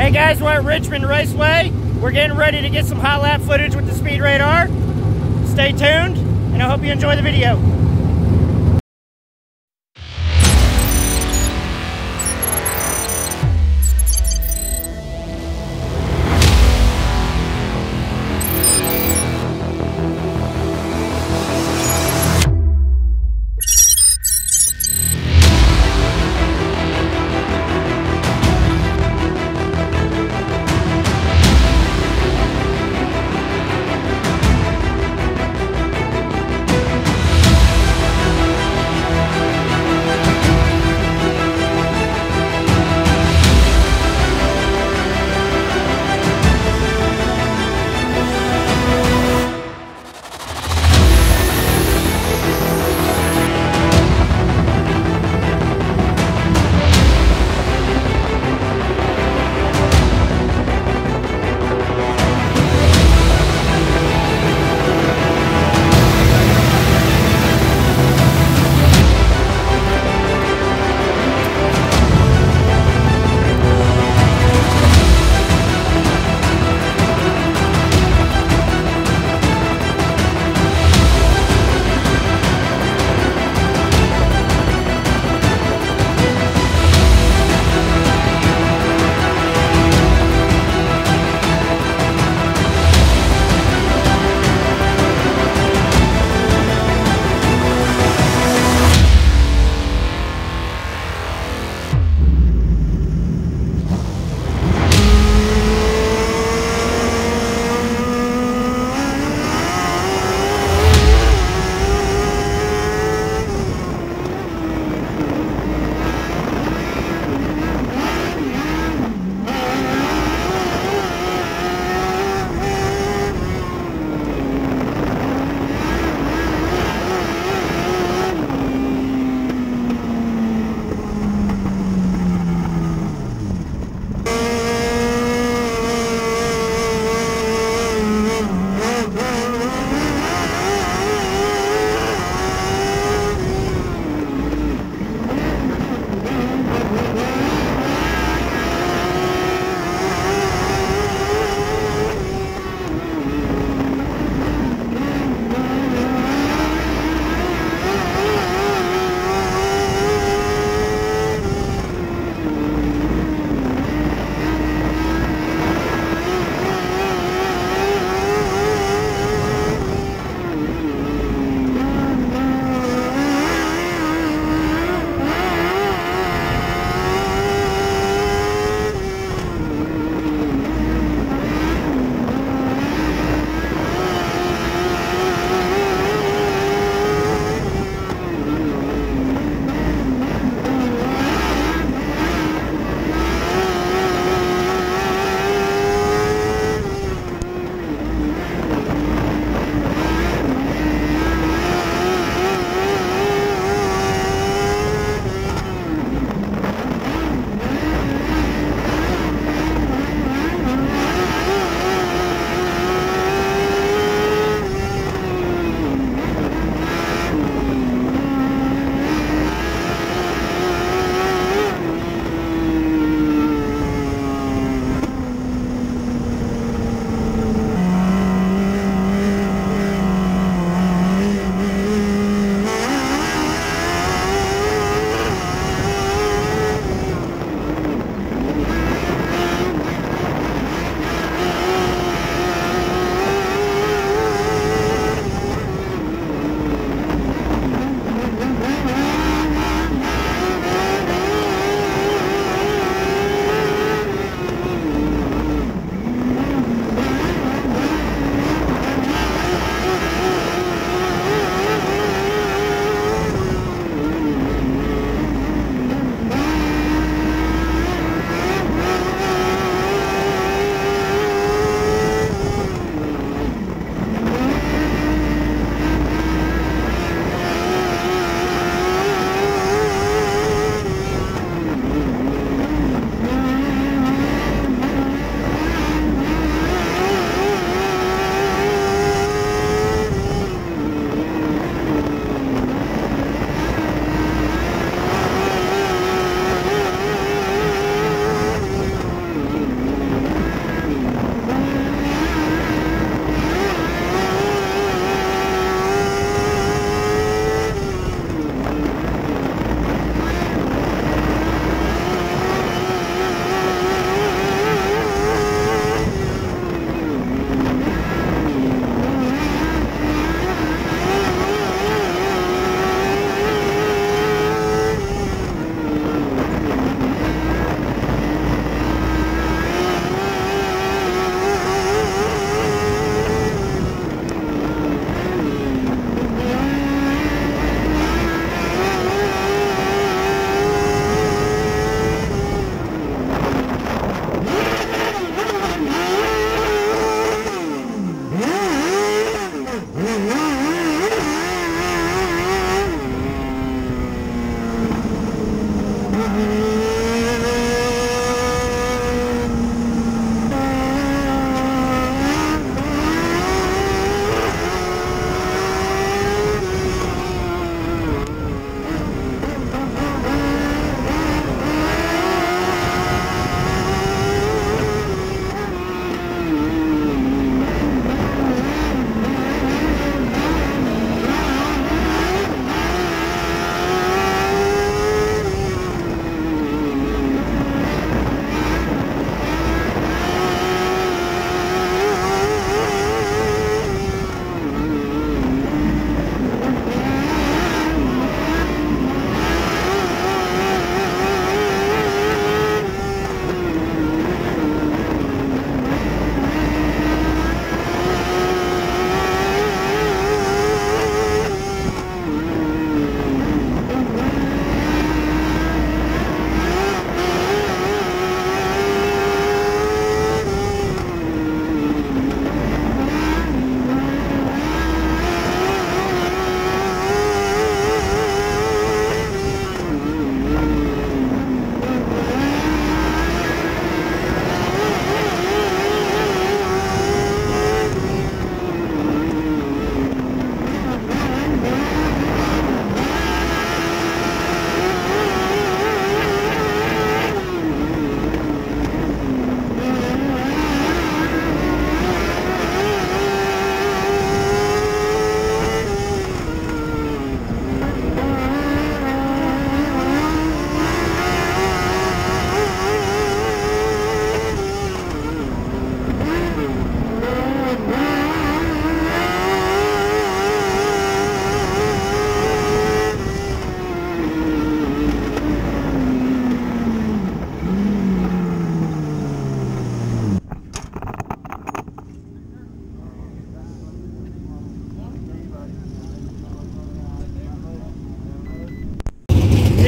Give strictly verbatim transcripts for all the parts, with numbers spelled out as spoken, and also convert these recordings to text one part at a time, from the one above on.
Hey guys, we're at Richmond Raceway. We're getting ready to get some hot lap footage with the speed radar. Stay tuned, and I hope you enjoy the video.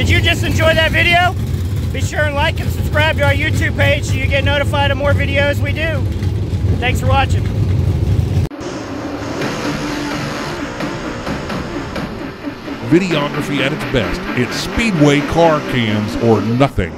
Did you just enjoy that video? Be sure and like and subscribe to our YouTube page so you get notified of more videos we do. Thanks for watching. Videography at its best. It's Speedway Car Cams or nothing.